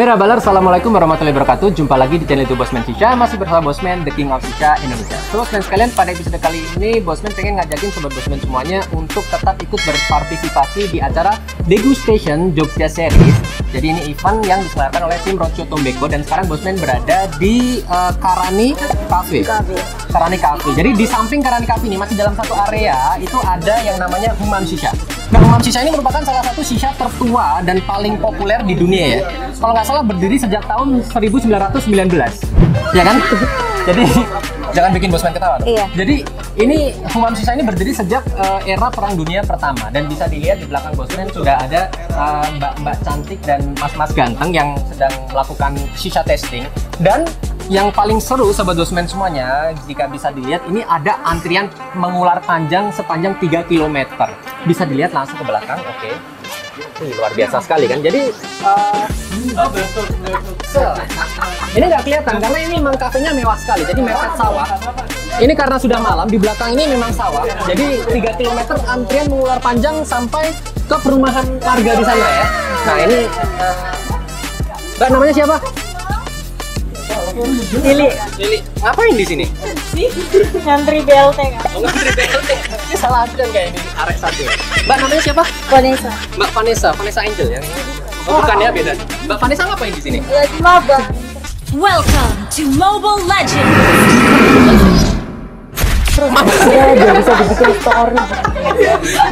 Merabalar, assalamualaikum warahmatullahi wabarakatuh. Jumpa lagi di channel YouTube Bosman Shisha. Masih bersama Bosman, The King of Shisha Indonesia. Terus dan sekalian, pada episode kali ini Bosman pengen ngajakin sobat Bosman semuanya untuk tetap ikut berpartisipasi di acara Degustation Jogja Series. Jadi ini event yang diselenggarakan oleh tim Rocio Tombengbo. Dan sekarang Bosman berada di Karani Cafe. Karani Cafe. Jadi di samping Karani Cafe ini masih dalam satu area itu ada yang namanya Humam Shisha. Nah, Humam Shisha ini merupakan salah satu shisha tertua dan paling populer di dunia ya. Kalau nggak salah berdiri sejak tahun 1919. Ya kan? Jadi jangan bikin Bosman ketawa. Iya. Jadi ini Humam Shisha ini berdiri sejak era Perang Dunia Pertama dan bisa dilihat di belakang Bosman sudah ada mbak-mbak cantik dan mas-mas ganteng yang sedang melakukan shisha testing. Dan yang paling seru sobat Bosman semuanya, jika bisa dilihat ini ada antrian mengular panjang sepanjang 3 km. Bisa dilihat langsung ke belakang, oke. Ini luar biasa sekali kan. Jadi ini nggak kelihatan karena ini memang kafenya mewah sekali. Jadi mepet sawah. Ini karena sudah malam, di belakang ini memang sawah. Jadi 3 km antrian mengular panjang sampai ke perumahan warga di sana ya. Nah, ini Mbak namanya siapa? Lili, ngapain di sini? Ngantri BLT kan? Oh, ngantri BLT. Ini salah aduan kayak ini, arek satu. Mbak namanya siapa? Vanessa. Mbak Vanessa Angel ya? Oh, bukan ya, beda. Mbak Vanessa ngapain di sini? Lagi mabah. Welcome to Mobile Legends. Mabah. Ya, bisa dibikin story.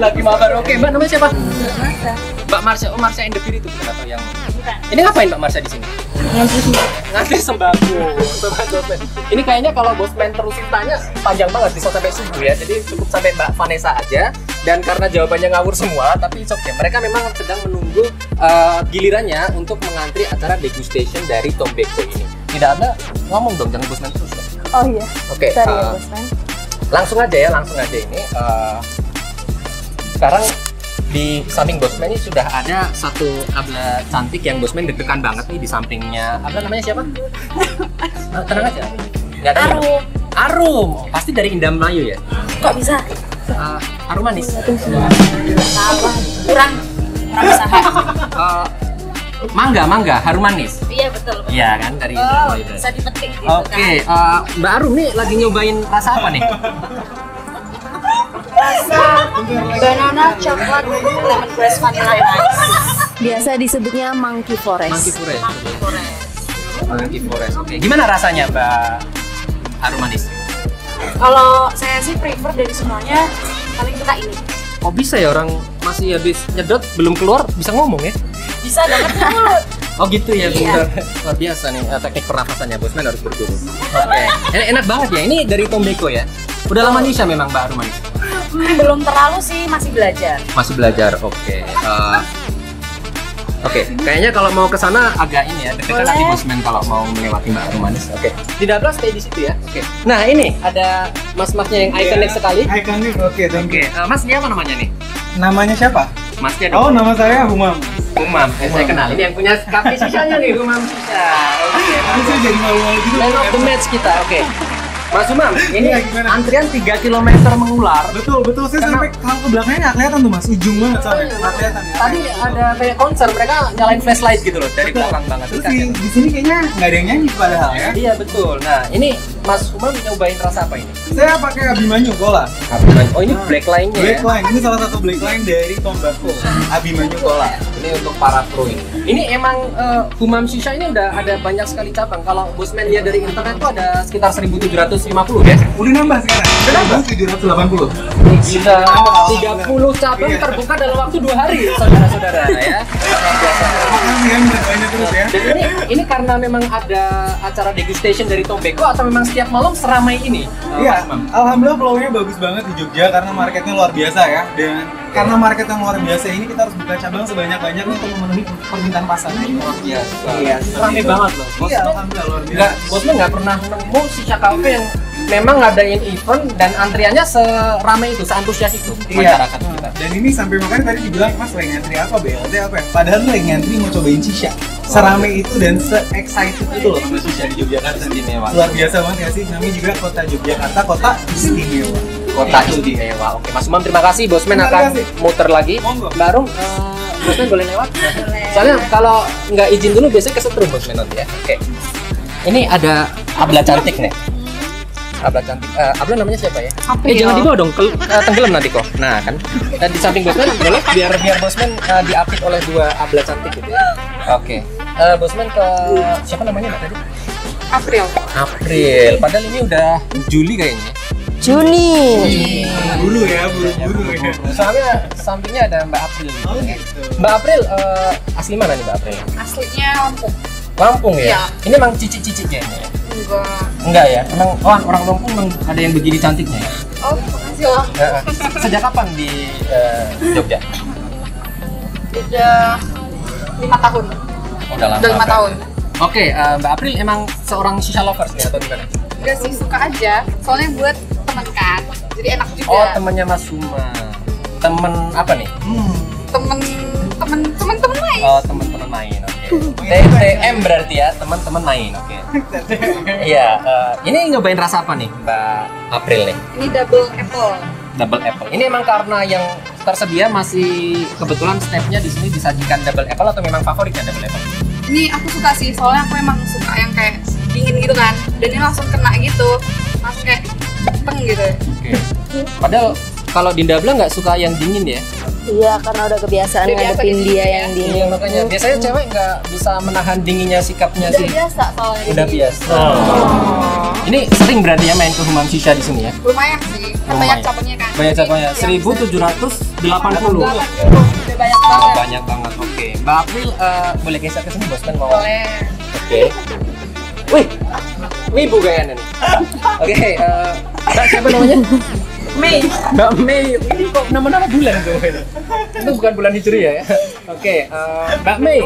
Lagi mabah. Oke, Mbak namanya siapa? Marsha. Mbak Marsha. Oh, Marsha yang debir itu bukan atau yang? Bukan. Ini ngapain Mbak Marsha di sini? Ngasih sembako. Ini kayaknya kalau Bosman terusin tanya panjang banget, bisa sampai subuh ya. Jadi cukup sampai Mbak Vanessa aja. Dan karena jawabannya ngawur semua, tapi it's okay. Mereka memang sedang menunggu gilirannya untuk mengantri acara degustation dari Tombacco ini. Tidak ada ngomong dong, jangan Bosman terus. Oh iya. Oke. Okay, langsung aja ini. Sekarang di samping Bosman ini sudah ada satu abla cantik yang Bosman deg-degan banget nih di sampingnya. Abla namanya siapa? Tenang aja. Nggak ada. Arum. Pasti dari Indramayu ya? Kok bisa? Arum manis. Kurang usaha. Mangga, harum manis. Iya betul. Iya kan dari Indramayu. Bisa dipetik gitu. Oke, Mbak Arum nih lagi nyobain rasa apa nih? Banana, coklat, lemongrass, vanilla ice. Biasa disebutnya monkey forest. Monkey forest. Oke. Gimana rasanya, Mbak Arum manis? Kalau saya sih prefer dari semuanya paling suka ini. Oh bisa ya, orang masih habis nyedot belum keluar bisa ngomong ya? Bisa banget. Oh gitu ya, iya. Luar biasa nih teknik pernafasannya, Bosman harus berdiri. Oke. Enak banget ya. Ini dari Tombacco ya. Udah lama Nisha memang Mbak Arum manis. Belum terlalu sih, masih belajar. Oke. Oke, kayaknya kalau mau ke sana agak ini ya, dekat lagi Bosman kalau mau melewati Mbak Arum manis. Oke. Tidak belas stay di situ ya. Oke. Nah, ini ada mas-masnya yang ikonik sekali. Ikonik. Oke. Mas, ini apa namanya nih? Namanya siapa? Masnya. Oh, nama saya Humam. Saya kenal. Ini yang punya kafe sisanya nih, Humam Shisha. Oke. Bisa jadi malu-malu gitu. Man of the match kita. Oke. Mas Humam, ini antrian 3 km mengular. Betul. Saya sampai kalau ke belakangnya nggak kelihatan tuh Mas, ujung banget sampai. Nggak kelihatan. Tadi ada kayak konser, mereka nyalain flashlight gitu loh dari belakang banget. Terus di sini kayaknya nggak ada yang nyanyi padahal ya. Iya betul. Nah ini Mas Humam nyobain rasa apa ini? Saya pakai Abimanyu kolah. Abimanyu. Oh ini black line-nya. Black line. Ini salah satu black line dari Tombacco. Abimanyu kolah. Ini untuk para pro ini. Ini emang Humam Shisha ini udah ada banyak sekali cabang. Kalau Bosman dia dari internet tuh ada sekitar 1.700. 50 ya? Udah nambah sekarang? Udah nambah? 780. Bisa 30 cabang terbuka dalam waktu 2 hari saudara-saudara ya. Dan ini karena memang ada acara degustation dari Tombacco atau memang setiap malam seramai ini? Iya, alhamdulillah peluangnya bagus banget di Jogja karena marketnya luar biasa ya. Dan karena market yang luar biasa ini kita harus buka cabang sebanyak-banyak untuk memenuhi permintaan pasar. Luar biasa. Iya, ramai banget loh. Iya, alhamdulillah luar biasa. Bosman nggak pernah nemu shisha cafe yang memang ngadain event dan antriannya seramai itu, seantusias itu masyarakat kita. Dan ini sampai makanya tadi dibilang Mas lagi ngantri apa, BLT apa ya? Padahal lagi ngantri mau cobain shisha. Seramai itu dan se-excited itu loh sama shisha di Yogyakarta ini. Luar biasa banget ya sih. Kami juga kota Yogyakarta, kota istimewa. Kota istimewa. Oke, Mas Humam terima kasih. Bosman akan muter lagi. Mbak Arum, Bosman boleh lewat? Boleh. Soalnya kalau nggak izin dulu biasanya kesetrum Bos Menon ya. Oke. Ini ada Abla cantik nih. Abla cantik. Abla namanya siapa ya? April. Jangan dibawa dong, tenggelam nanti kok. Nah kan. Dan di samping Bosman boleh biar Bosman diapit oleh dua Abla cantik gitu ya. Oke. Bosman ke siapa namanya tadi? April. April. Padahal ini udah Juli kayaknya. Juni. Buru ya, buru ya. Soalnya sampingnya ada Mbak April. Oh gitu. Mbak April asli mana nih Mbak April? Aslinya Lampung. Lampung ya? Ini emang cicit-cicitnya ini ya? Enggak. Enggak ya? Emang orang Lampung emang ada yang begini cantiknya ya? Oh, makasih loh. Sejak kapan di Jogja? Sudah 5 tahun. Oh, udah lama. Udah 5 tahun. Oke, Mbak April emang seorang shisha lovers nih atau gimana? Enggak sih, suka aja. Soalnya buat temen kan, jadi enak juga. Oh, temennya Mas Huma. Temen apa nih? Temen-temen main. Oh, temen-temen main. Oke. TTM berarti ya, temen-temen main. Oke. Iya. Ini nyobain rasa apa nih, Mbak April nih? Ini double apple. Double apple. Ini emang karena yang tersedia masih kebetulan stepnya di sini disajikan double apple atau memang favoritnya double apple? Ini aku suka sih, soalnya aku emang suka yang kayak dingin gitu kan, dan ini langsung kena gitu, langsung kayak cepeng gitu. Oke. Padahal kalau Dinda Bla nggak suka yang dingin ya? Iya, karena udah kebiasaan ngadepin dia yang dingin. Iya, makanya biasanya cewek nggak bisa menahan dinginnya sikapnya sih. Biasa soalnya. Udah biasa. Oh. Ini sering berarti ya main ke Humam Shisha di sini ya? Lumayan sih, banyak cabangnya kan. Banyak cabangnya. 1780. Banyak banget. Oh, banyak banget. Oke. Okay. Mbak April boleh geser ke sini Bosman mau? Boleh. Oke. Okay. Wih, Wibu kayaknya nih. Oke, siapa namanya? Mei. Mbak Mei, ini kok nama-nama bulan tuh. Itu bukan bulan Hijriah ya. Oke, Mbak Mei,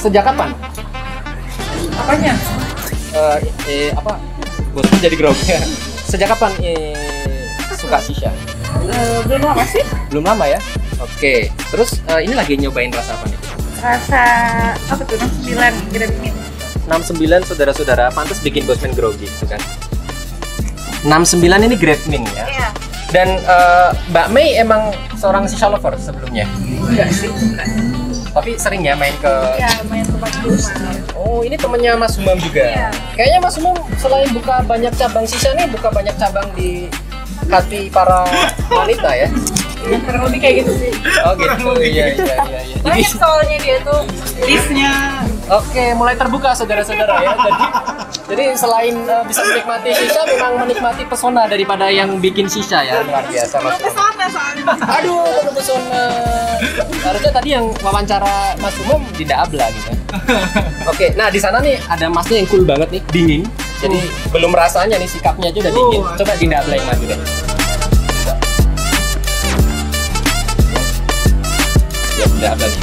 sejak kapan? Apanya? Apa? Bosku jadi grogi. Sejak kapan suka shisha? Belum lama sih. Belum lama ya. Oke, terus ini lagi nyobain rasa apa nih? Rasa apa tuh? 69 grammin. 69 saudara-saudara, pantas bikin Bosman grogi gitu kan. 69 ini grade min ya. Iya. Dan Mbak Mei emang seorang shisha lover sebelumnya? Enggak sih. Tapi sering ya main ke? Iya, main ke Mas Humam. Oh, ini temennya Mas Humam juga? Iya. Kayaknya Mas Humam selain buka banyak cabang shisha nih, buka banyak cabang di hati para wanita ya? Ya, kurang lebih kayak gitu sih. Oh gitu, iya. Banyak soalnya dia tuh listnya. Oke, mulai terbuka saudara-saudara ya. Jadi selain bisa menikmati shisha, memang menikmati pesona daripada yang bikin shisha ya. Luar biasa Mas. Pesona soalnya. Aduh, pesona. Harusnya tadi yang wawancara Mas Humam tidak abla gitu. Oke, nah di sana nih ada masnya yang cool banget nih, dingin. Jadi belum rasanya nih sikapnya aja udah dingin. Coba tidak abla yang maju deh. Tidak ada lagi.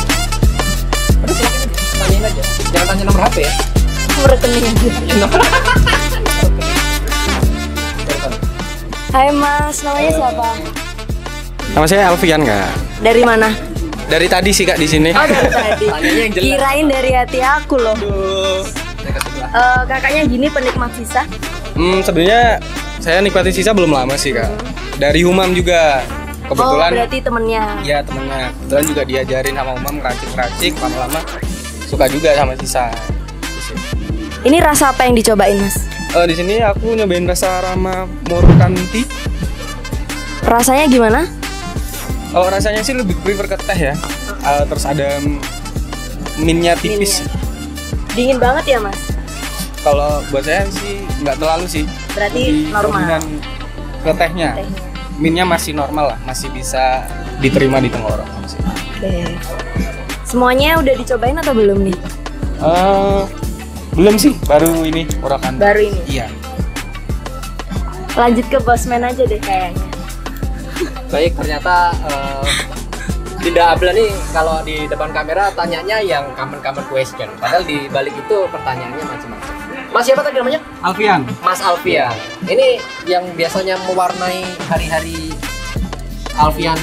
Udah silahkan tanyain aja. Jangan tanya nomor HP ya. Nomor rekening. Hai Mas, namanya siapa? Nama saya Alfian Kak. Dari mana? Dari tadi sih Kak di sini. Oh dari tadi. Kirain dari hati aku loh. Kakaknya gini penikmat shisha? Sebenarnya saya nikmatin shisha belum lama sih Kak. Dari Humam juga. Kebetulan, oh berarti temennya? Iya temennya, kebetulan juga diajarin sama Umam ngeracik-ngeracik, lama-lama suka juga sama shisha. Ini rasa apa yang dicobain Mas? Di sini aku nyobain rasa Rama Morokanti. Rasanya gimana? Kalau rasanya sih lebih prefer ke teh ya, terus ada minnya tipis. Dingin banget ya Mas? Kalau buat saya sih nggak terlalu sih. Berarti normal? Ke tehnya. Minnya masih normal lah, masih bisa diterima di tenggorok. Oke. Semuanya udah dicobain atau belum nih? Belum sih, baru ini Morokanti. Baru ini? Iya. Lanjut ke Bosman aja deh kayaknya. Baik, ternyata Dinda Abla nih kalau di depan kamera tanyanya yang common question. Padahal di balik itu pertanyaannya macam-macam. Mas siapa tadi namanya? Alfian. Mas Alfian. Ini yang biasanya mewarnai hari-hari Alfian.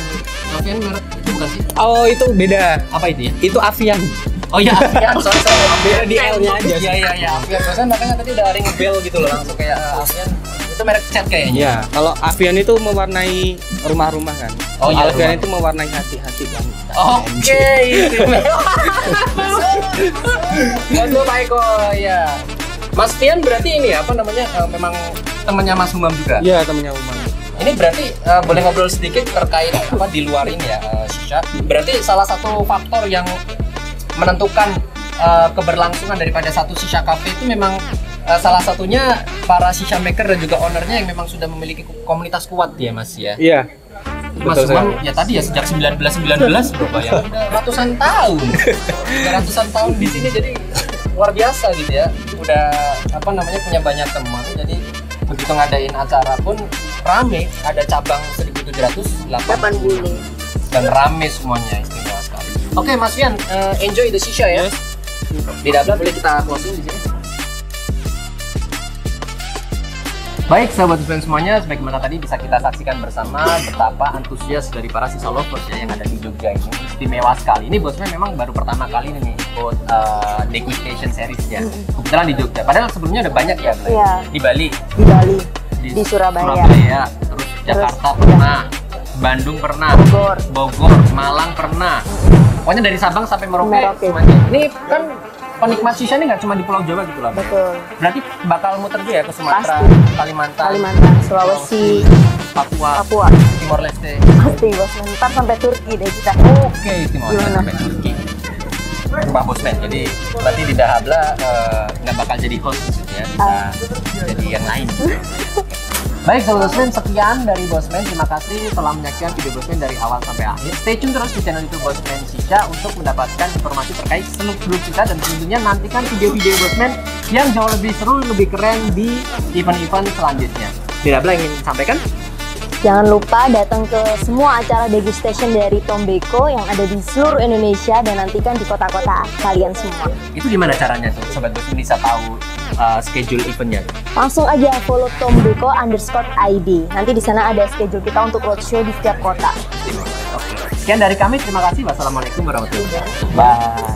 Alfian merek itu bukan sih? Oh itu beda. Apa itu ya? Itu Alfian. Oh iya Alfian. Soalnya beda di L-nya aja. Iya. Alfian. Soalnya makanya tadi udah ring bell gitu loh. Langsung kayak Alfian. itu merek cat kayaknya. Iya, kalau Avian itu mewarnai rumah-rumah kan. Oh iya, Avian itu mewarnai hati-hati kan. Oke, itu. Waduh, Maiko, ya. Mas Fian berarti ini apa namanya? Memang temannya Mas Humam juga. Iya, temannya Humam. Ini berarti boleh ngobrol sedikit terkait apa di luar ini ya, Shisha. Berarti salah satu faktor yang menentukan keberlangsungan daripada satu Shisha Cafe itu memang salah satunya para Shisha maker dan juga ownernya yang memang sudah memiliki komunitas kuat ya Mas ya. Iya. Mas Humam ya tadi ya sejak 1919 berapa ya? Udah ratusan tahun. Udah ratusan tahun di sini jadi luar biasa gitu ya. Udah apa namanya punya banyak teman jadi begitu ngadain acara pun rame, ada cabang 1780 dan rame semuanya istimewa sekali. Oke, Mas Fian, enjoy the Shisha ya. Tidak boleh kita closing di sini. Baik sahabat Shisha semuanya, sebagaimana tadi bisa kita saksikan bersama betapa antusias dari para Shisha lovers ya, yang ada di Jogja ini istimewa sekali. Ini Bosman memang baru pertama kali ini nih ikut Degustation series ya. Kebetulan di Jogja. Padahal sebelumnya ada banyak ya, ya. Di Bali. Di Bali. Di Surabaya. Terus Jakarta pernah, Bandung pernah, Bogor, Malang pernah. Pokoknya dari Sabang sampai Merauke. Ini kan penikmat Shisha ini nggak cuma di Pulau Jawa gitu lah. Betul. Berarti bakal muter juga ya ke Sumatera, Kalimantan, Sulawesi, Papua, Timor Leste. Pasti Bosman. Ntar sampai Turki deh kita. Oke, Timor Leste sampai Turki. Rumah Bosman. Jadi berarti di Dahabla nggak bakal jadi host gitu ya. Bisa jadi yang lain. Baik sahabat Bosman, sekian dari Bosman. Terima kasih telah menyaksikan video Bosman dari awal sampai akhir. Stay tune terus di channel YouTube Bosman Shisha untuk mendapatkan informasi terkait seluk-beluk kita dan tentunya nantikan video-video Bosman yang jauh lebih seru, lebih keren di event-event selanjutnya. Tidak ada yang ingin sampaikan? Jangan lupa datang ke semua acara degustation dari Tombacco yang ada di seluruh Indonesia dan nantikan di kota-kota kalian semua. Itu gimana caranya tuh sobat Bosman bisa tahu? Schedule eventnya langsung aja follow tombacco_id. Nanti di sana ada schedule kita untuk roadshow di setiap kota. Oke. Sekian dari kami, terima kasih. Wassalamualaikum warahmatullahi wabarakatuh. Bye.